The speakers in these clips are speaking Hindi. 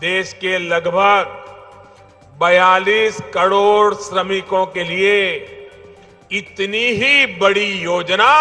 देश के लगभग 42 करोड़ श्रमिकों के लिए इतनी ही बड़ी योजना।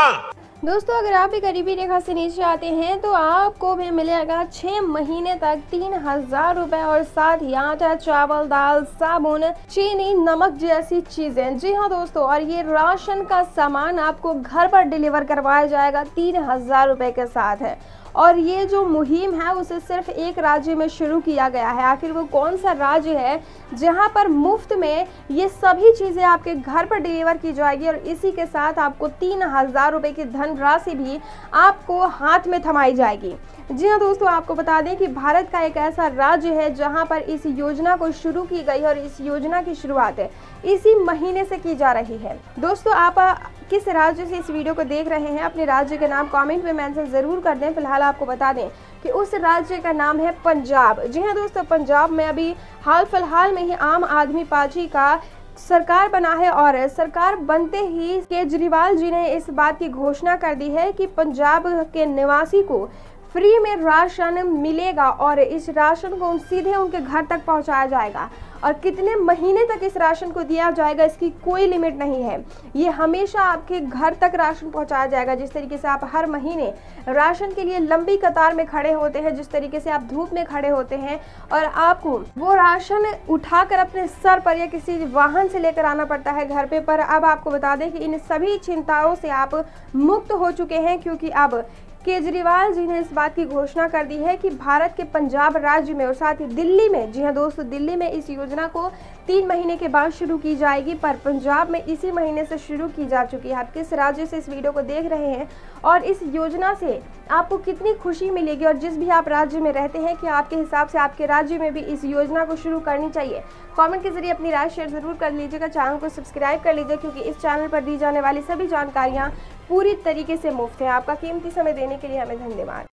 दोस्तों, अगर आप भी गरीबी रेखा से नीचे आते हैं तो आपको भी मिलेगा 6 महीने तक 3000 रूपए और साथ ही आटा, चावल, दाल, साबुन, चीनी, नमक जैसी चीजें। जी हाँ दोस्तों, और ये राशन का सामान आपको घर पर डिलीवर करवाया जाएगा 3000 रूपए के साथ है। और ये जो मुहिम है उसे सिर्फ एक राज्य में शुरू किया गया है। आखिर वो कौन सा राज्य है जहां पर मुफ्त में ये सभी चीज़ें आपके घर पर डिलीवर की जाएगी और इसी के साथ आपको 3000 रुपये की धनराशि भी आपको हाथ में थमाई जाएगी। जी हाँ दोस्तों, आपको बता दें कि भारत का एक ऐसा राज्य है जहां पर इस योजना को शुरू की गई और इस योजना की शुरुआत है इसी महीने से की जा रही है। दोस्तों, आप किस राज्य से इस वीडियो को देख रहे हैं अपने राज्य के नाम कमेंट में मेंशन ज़रूर कर दें। फिलहाल आपको बता दें कि उस राज्य का नाम है पंजाब। जी हाँ दोस्तों, पंजाब में अभी हाल फिलहाल में ही आम आदमी पार्टी का सरकार बना है और सरकार बनते ही केजरीवाल जी ने इस बात की घोषणा कर दी है कि पंजाब के निवासी को फ्री में राशन मिलेगा और इस राशन को सीधे उनके घर तक पहुंचाया जाएगा। और कितने महीने तक इस राशन को दिया जाएगा इसकी कोई लिमिट नहीं है, ये हमेशा आपके घर तक राशन पहुंचाया जाएगा। जिस तरीके से आप हर महीने राशन के लिए लंबी कतार में खड़े होते हैं, जिस तरीके से आप धूप में खड़े होते हैं और आपको वो राशन उठाकर अपने सर पर या किसी वाहन से लेकर आना पड़ता है घर पर अब आपको बता दें कि इन सभी चिंताओं से आप मुक्त हो चुके हैं, क्योंकि अब केजरीवाल जी ने इस बात की घोषणा कर दी है कि भारत के पंजाब राज्य में और साथ ही दिल्ली में, जी हाँ दोस्तों, दिल्ली में इस योजना को 3 महीने के बाद शुरू की जाएगी, पर पंजाब में इसी महीने से शुरू की जा चुकी है। आप किस राज्य से इस वीडियो को देख रहे हैं और इस योजना से आपको कितनी खुशी मिलेगी और जिस भी आप राज्य में रहते हैं कि आपके हिसाब से आपके राज्य में भी इस योजना को शुरू करनी चाहिए, कॉमेंट के जरिए अपनी राय शेयर ज़रूर कर लीजिएगा। चैनल को सब्सक्राइब कर लीजिए क्योंकि इस चैनल पर दी जाने वाली सभी जानकारियाँ पूरी तरीके से मुफ्त है। आपका कीमती समय देने के लिए हमें धन्यवाद।